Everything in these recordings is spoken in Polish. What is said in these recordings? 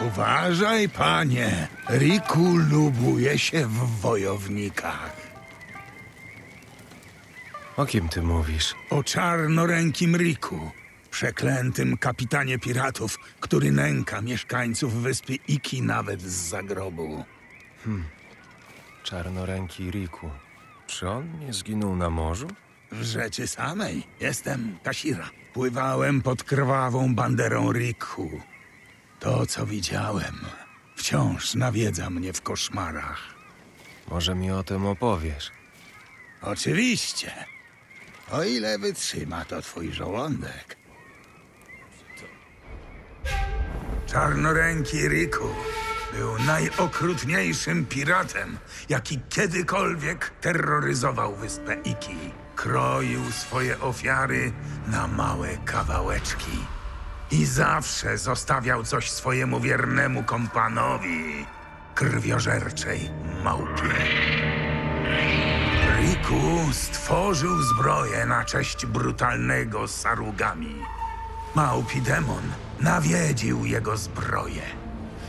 Uważaj, panie. Riku lubuje się w wojownikach. O kim ty mówisz? O Czarnorękim Riku. Przeklętym kapitanie piratów, który nęka mieszkańców wyspy Iki nawet zza grobu. Czarnoręki Riku. Czy on nie zginął na morzu? W rzeczy samej. Jestem Kasira. Pływałem pod krwawą banderą Riku. To, co widziałem, wciąż nawiedza mnie w koszmarach. Może mi o tym opowiesz? Oczywiście. O ile wytrzyma to twój żołądek. Czarnoręki Riku był najokrutniejszym piratem, jaki kiedykolwiek terroryzował wyspę Iki. Kroił swoje ofiary na małe kawałeczki. I zawsze zostawiał coś swojemu wiernemu kompanowi, krwiożerczej małpie. Riku stworzył zbroję na cześć brutalnego Sarugami. Małpi demon nawiedził jego zbroję.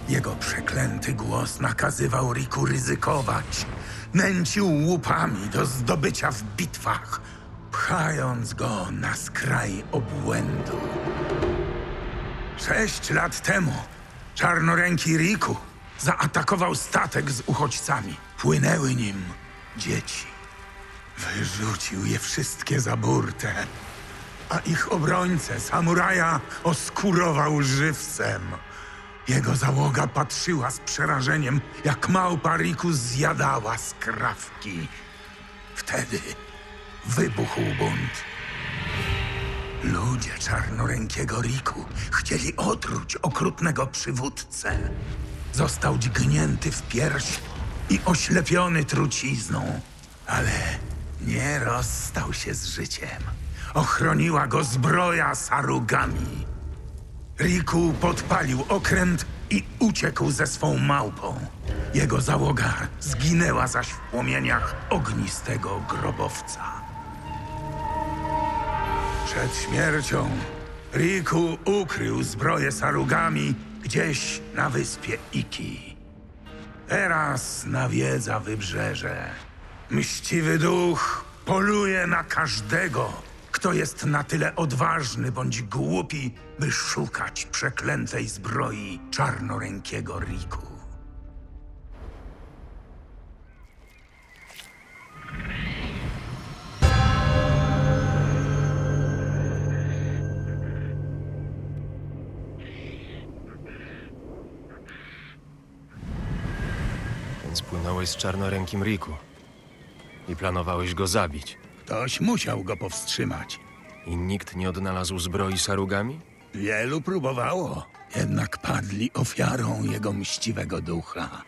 Jego przeklęty głos nakazywał Riku ryzykować. Nęcił łupami do zdobycia w bitwach, pchając go na skraj obłędu. 6 lat temu Czarnoręki Riku zaatakował statek z uchodźcami. Płynęły nim dzieci. Wyrzucił je wszystkie za burtę, a ich obrońcę, samuraja, oskurował żywcem. Jego załoga patrzyła z przerażeniem, jak małpa Riku zjadała skrawki. Wtedy wybuchł bunt. Ludzie Czarnorękiego Riku chcieli otruć okrutnego przywódcę. Został dźgnięty w pierś i oślepiony trucizną, ale nie rozstał się z życiem. Ochroniła go zbroja Sarugami. Riku podpalił okręt i uciekł ze swą małpą. Jego załoga zginęła zaś w płomieniach ognistego grobowca. Przed śmiercią Riku ukrył zbroję Sarugami gdzieś na wyspie Iki. Teraz nawiedza wybrzeże. Mściwy duch poluje na każdego, kto jest na tyle odważny bądź głupi, by szukać przeklętej zbroi Czarnorękiego Riku. Więc płynąłeś z Czarnorękim Riku. I planowałeś go zabić. Ktoś musiał go powstrzymać. I nikt nie odnalazł zbroi Sarugami? Wielu próbowało, jednak padli ofiarą jego mściwego ducha.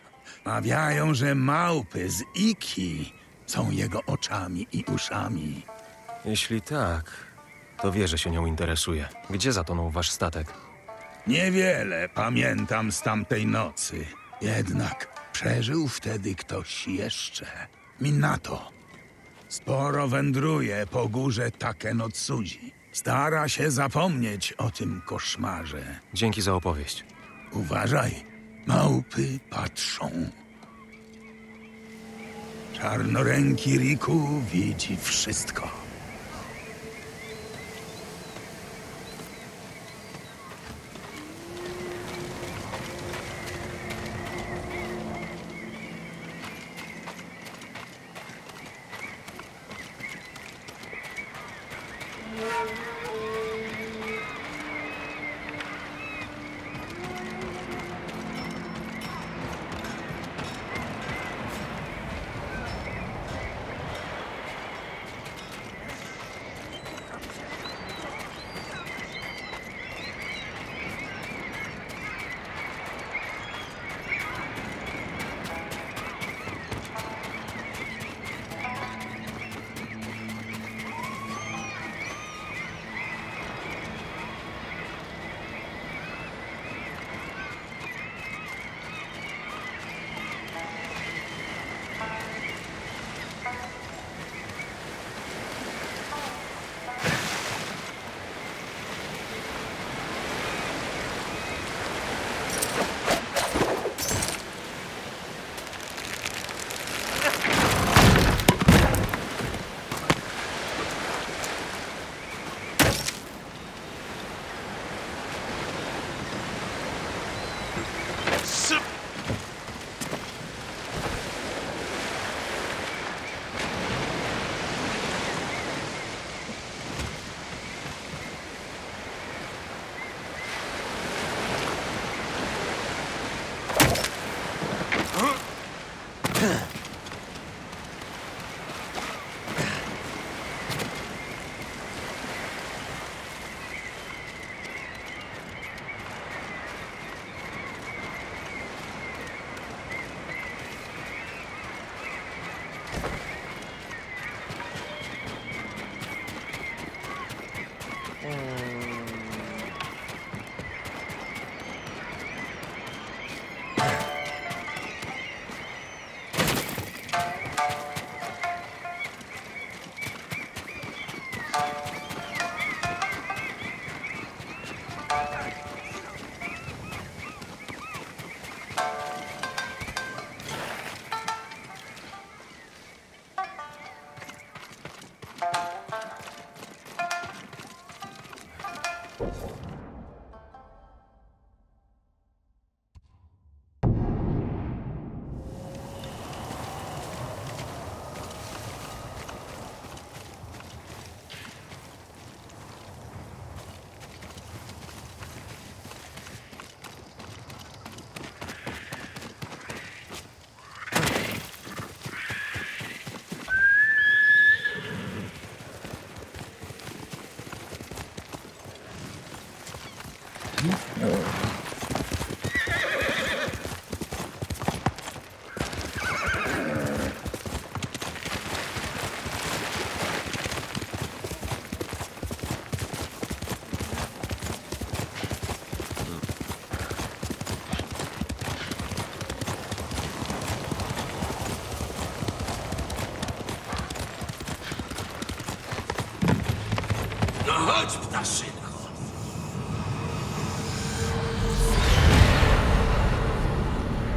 Mawiają, że małpy z Iki są jego oczami i uszami. Jeśli tak, to wie, że się nią interesuje. Gdzie zatonął wasz statek? Niewiele pamiętam z tamtej nocy. Jednak przeżył wtedy ktoś jeszcze. Minato. Sporo wędruje po górze Takenotsuji. Stara się zapomnieć o tym koszmarze. Dzięki za opowieść. Uważaj, małpy patrzą. Czarnoręki Riku widzi wszystko.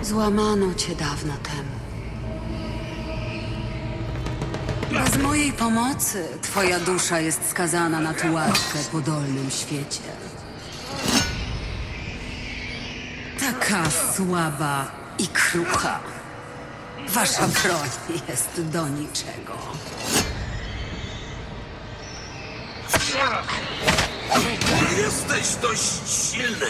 Złamano cię dawno temu. Bez mojej pomocy twoja dusza jest skazana na tułaczkę po dolnym świecie. Taka słaba i krucha. Wasza broń jest do niczego. Jesteś dość silny.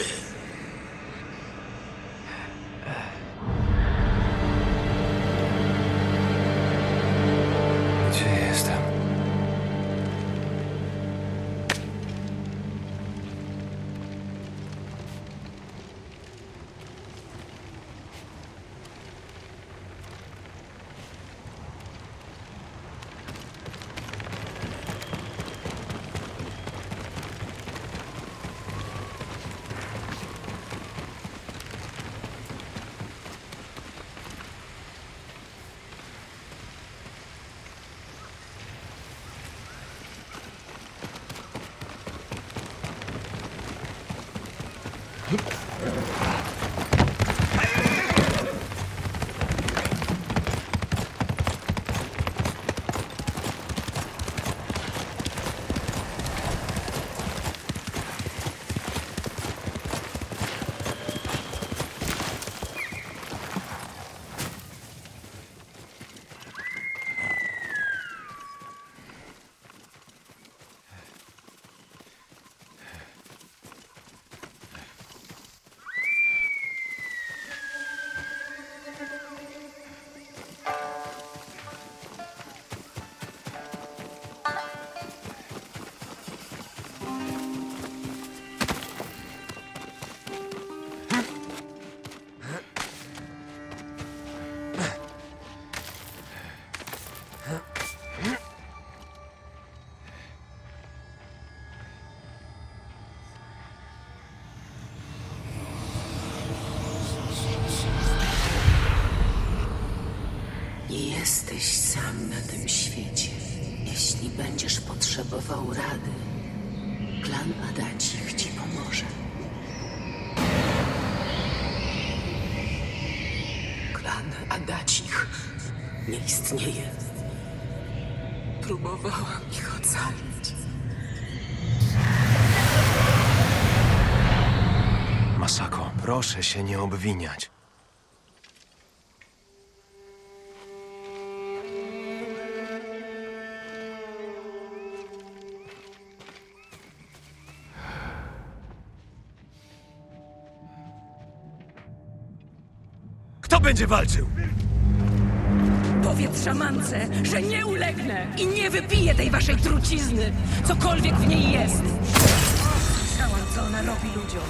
Jesteś sam na tym świecie. Jeśli będziesz potrzebował rady, Klan Adacich ci pomoże. Klan Adacich nie istnieje. Próbowałam ich ocalić. Masako, proszę się nie obwiniać. Będzie walczył. Powiedz szamance, że nie ulegnę i nie wypiję tej waszej trucizny, cokolwiek w niej jest. Słyszałam, co ona robi ludziom.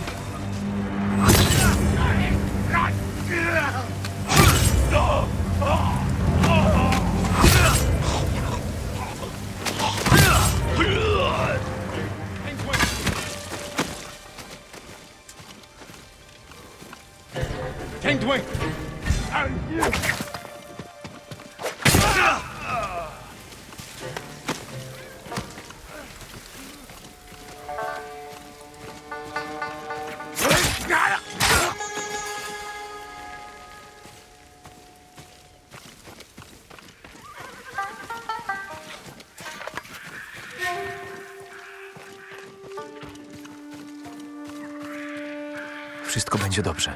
Wszystko będzie dobrze.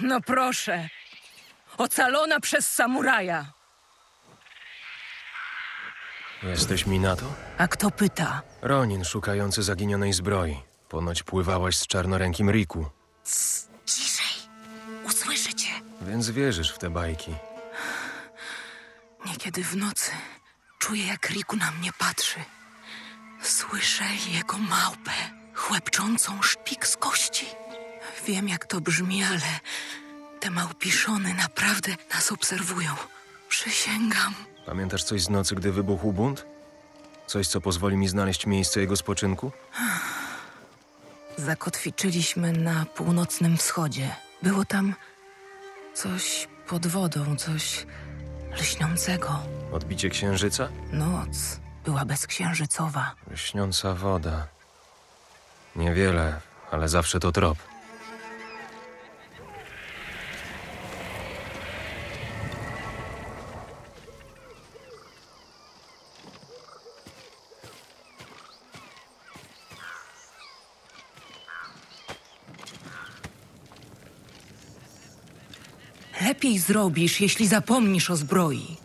No proszę. Ocalona przez samuraja. Jesteś Minato? A kto pyta? Ronin szukający zaginionej zbroi. Ponoć pływałaś z Czarnorękim Riku. Cs, ciszej. Usłyszy cię. Więc wierzysz w te bajki. Niekiedy w nocy czuję, jak Riku na mnie patrzy. Słyszę jego małpę, chłepczącą szpik z kości. Wiem, jak to brzmi, ale te małpiszony naprawdę nas obserwują. Przysięgam. Pamiętasz coś z nocy, gdy wybuchł bunt? Coś, co pozwoli mi znaleźć miejsce jego spoczynku? Zakotwiczyliśmy na północnym wschodzie. Było tam coś pod wodą, coś lśniącego. Odbicie księżyca? Noc była bezksiężycowa. Lśniąca woda. Niewiele, ale zawsze to trop. Lepiej zrobisz, jeśli zapomnisz o zbroi.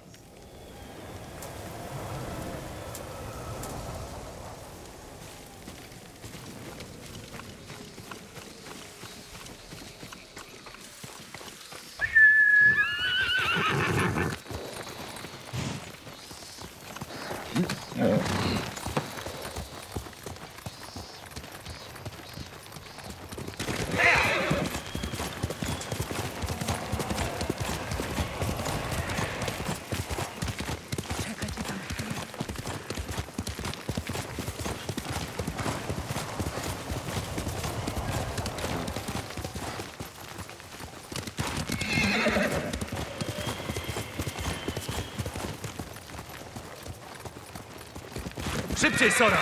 Szybciej, Sora!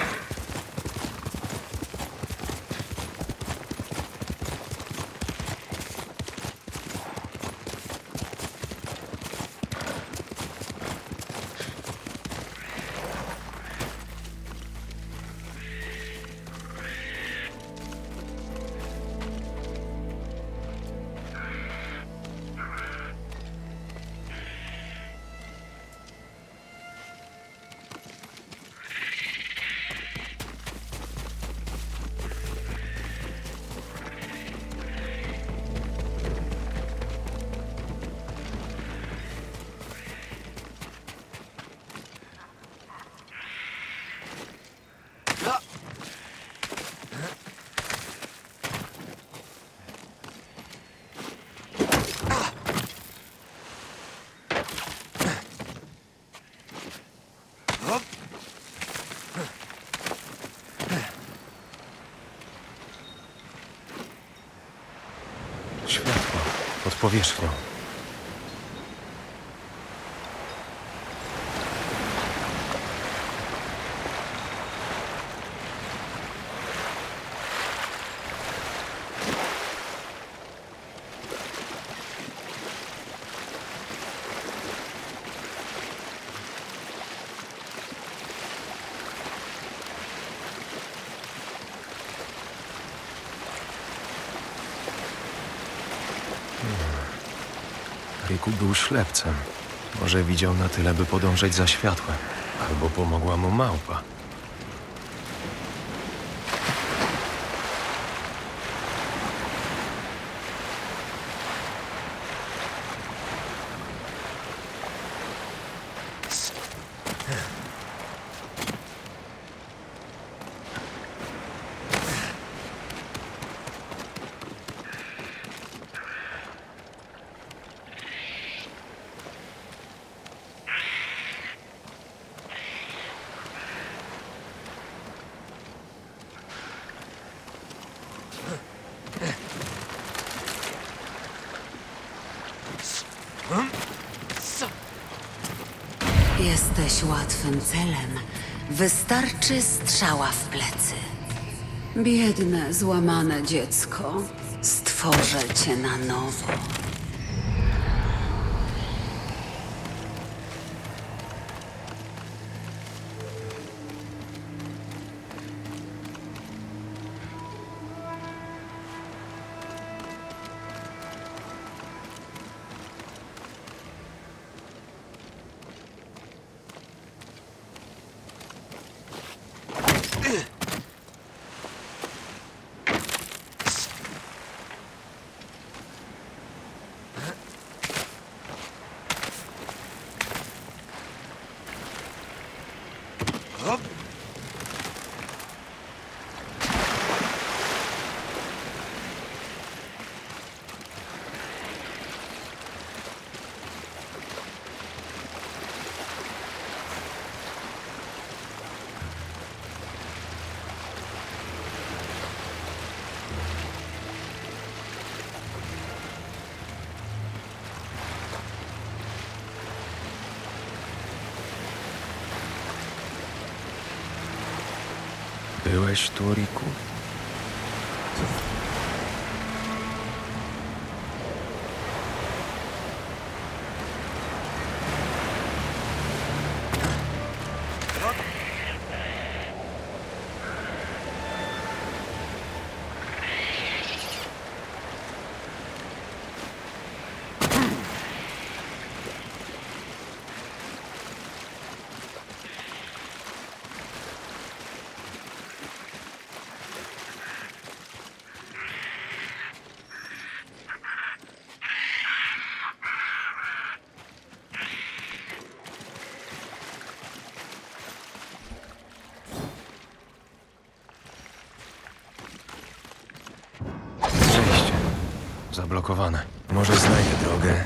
Światło pod powierzchnią. Riku był ślepcem. Może widział na tyle, by podążać za światłem. Albo pomogła mu małpa. Jesteś łatwym celem. Wystarczy strzała w plecy. Biedne, złamane dziecko. Stworzę cię na nowo. Byłeś tu, Riku? Zablokowane. Może znajdę drogę.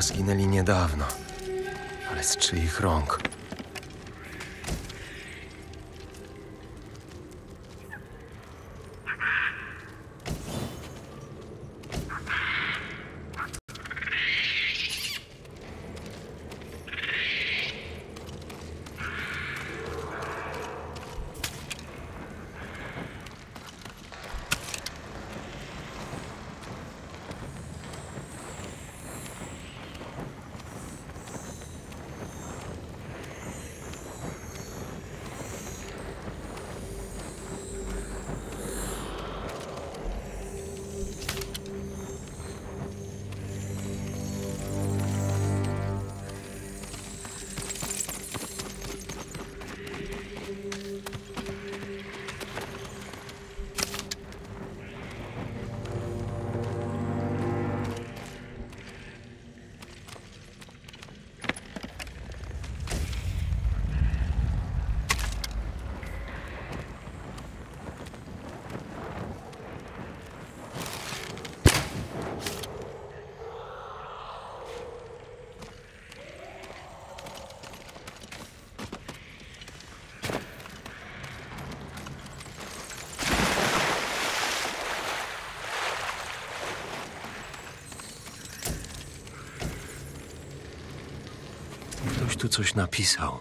Zginęli niedawno, ale z czyich rąk? Ktoś tu coś napisał.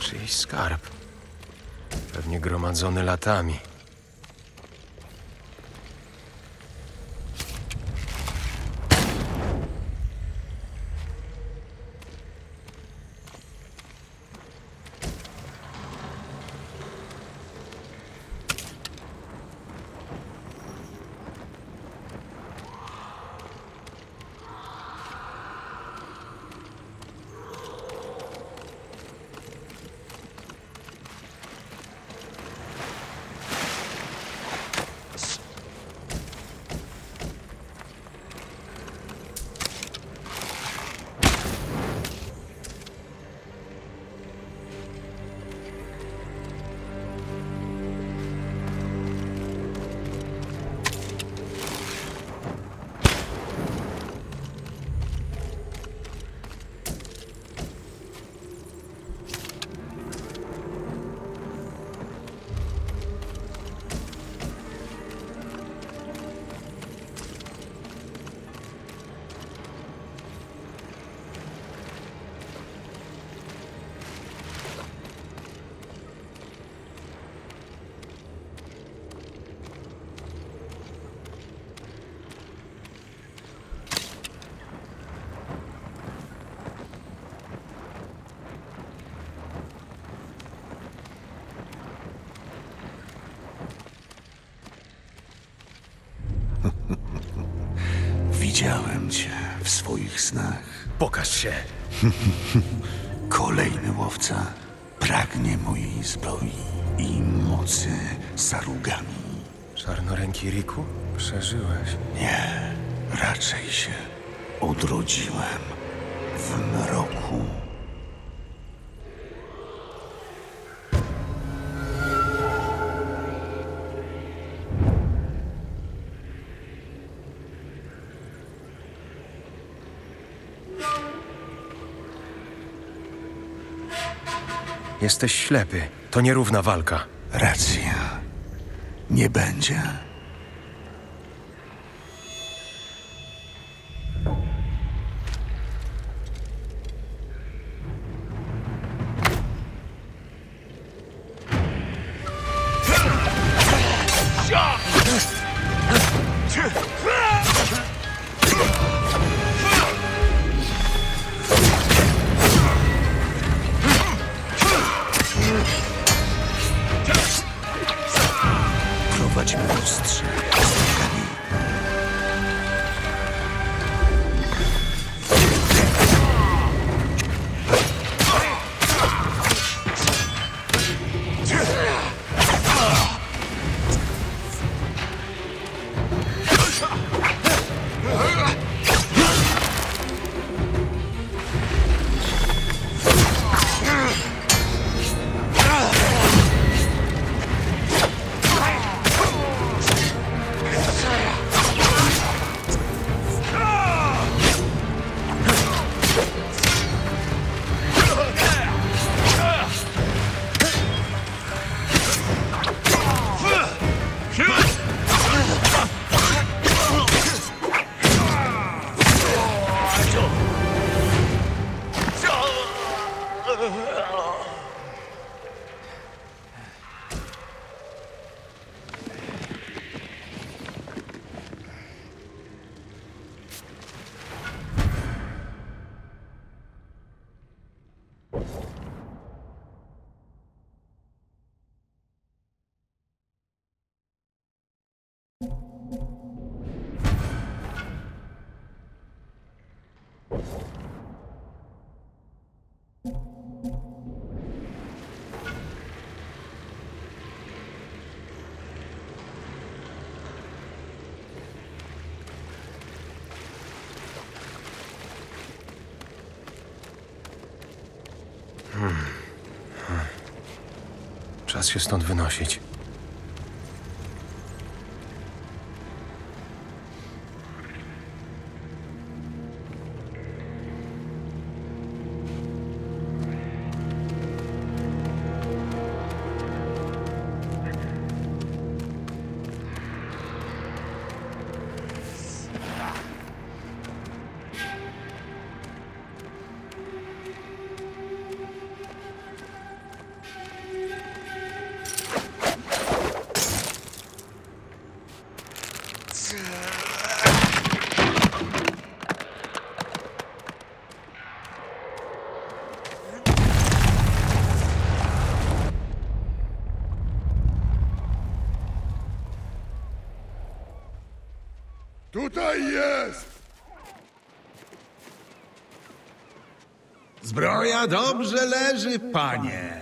Czyjś skarb. Pewnie gromadzony latami. Widziałem cię w swoich snach. Pokaż się! Kolejny łowca pragnie mojej zbroi i mocy Sarugami. Czarnoręki Riku? Przeżyłeś? Nie, raczej się odrodziłem w mroku. Jesteś ślepy. To nierówna walka. Racja. Nie będzie. Czas się stąd wynosić. Tutaj jest! Zbroja dobrze leży, panie.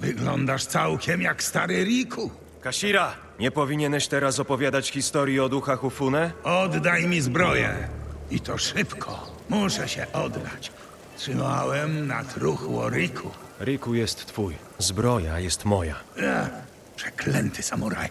Wyglądasz całkiem jak stary Riku. Kasira, nie powinieneś teraz opowiadać historii o duchach Ufune? Oddaj mi zbroję. I to szybko. Muszę się oddać. Trzymałem na truchło Riku. Riku jest twój. Zbroja jest moja. Przeklęty samuraj.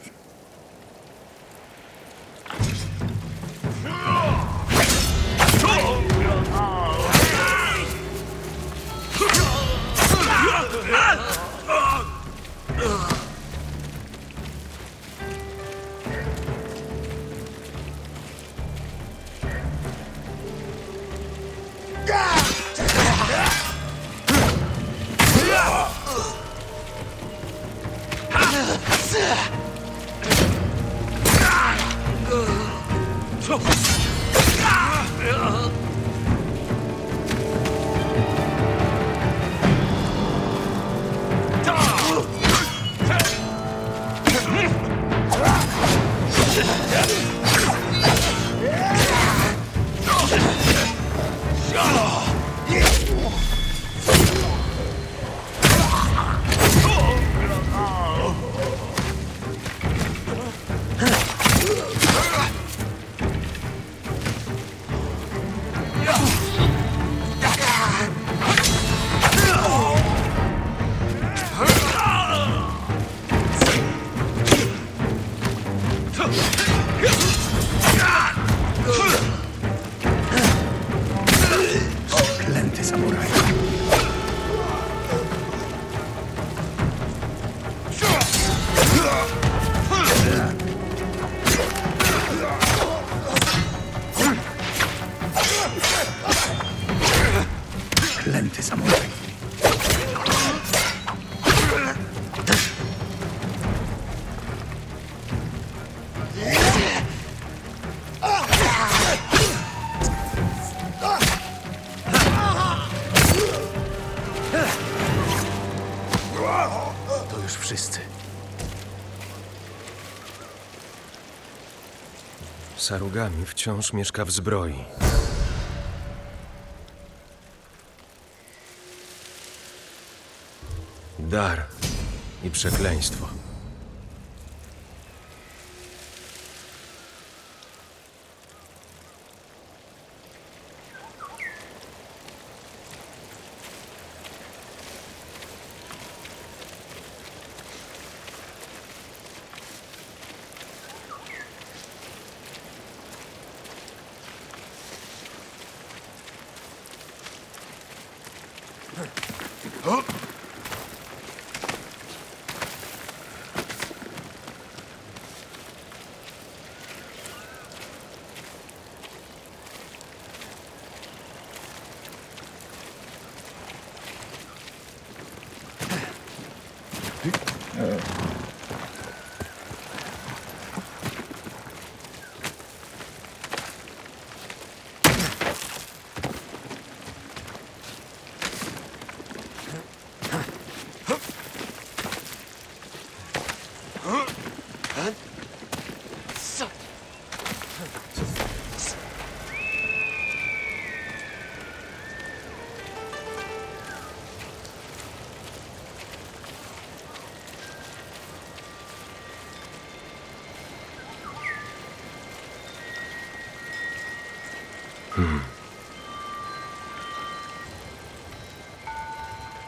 Klęty samuraj. święty samuraj. Sarugami wciąż mieszka w zbroi. Dar i przekleństwo.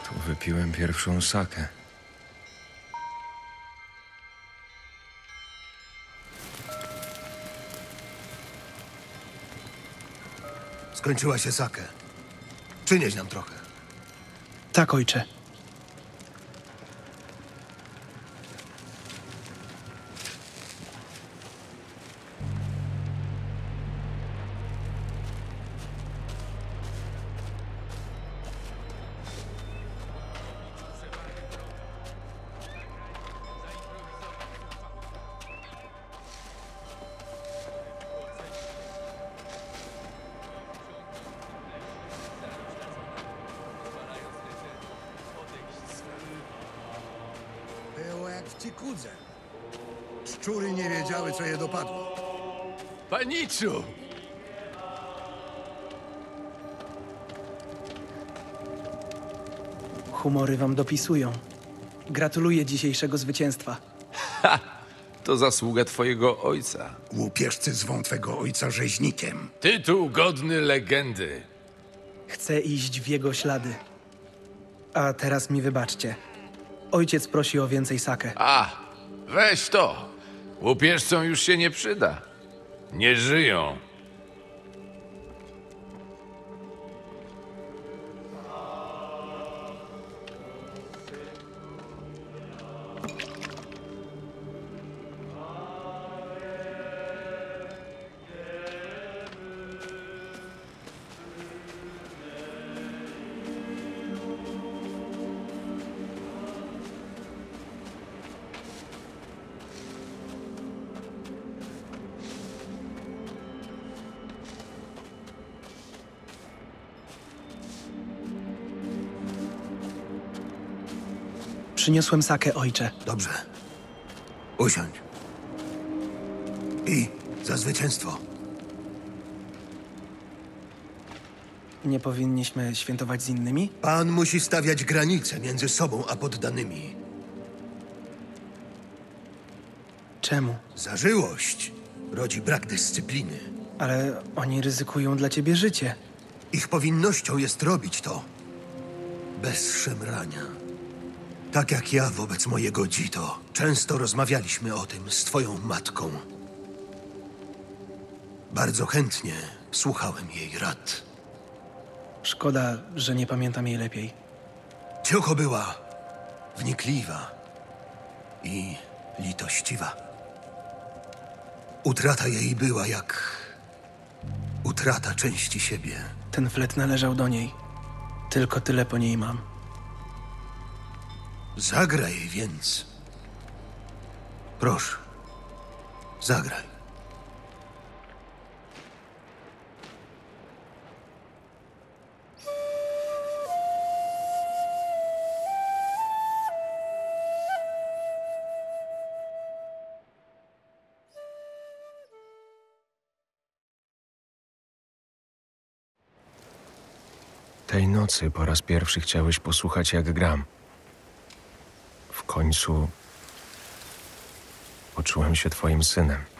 Tu wypiłem pierwszą sakę. Skończyła się sakę. Przynieś nam trochę. Tak, ojcze. Szczury nie wiedziały, co je dopadło. Paniczu! Humory wam dopisują. Gratuluję dzisiejszego zwycięstwa. Ha! To zasługa twojego ojca. Łupieżcy zwą twego ojca rzeźnikiem. Tytuł godny legendy. Chcę iść w jego ślady. A teraz mi wybaczcie. Ojciec prosi o więcej sakę. Weź to! Łupieżcom już się nie przyda. Nie żyją. Przyniosłem sakę, ojcze. Dobrze. Usiądź. I za zwycięstwo. Nie powinniśmy świętować z innymi? Pan musi stawiać granice między sobą a poddanymi. Czemu? Zażyłość rodzi brak dyscypliny. Ale oni ryzykują dla ciebie życie. Ich powinnością jest robić to bez szemrania. Tak jak ja wobec mojego Jito. Często rozmawialiśmy o tym z twoją matką. Bardzo chętnie słuchałem jej rad. Szkoda, że nie pamiętam jej lepiej. Cioko była wnikliwa i litościwa. Utrata jej była jak utrata części siebie. Ten flet należał do niej. Tylko tyle po niej mam. Zagraj więc. Proszę. Zagraj. Tej nocy po raz pierwszy chciałeś posłuchać, jak gram. W końcu poczułem się twoim synem.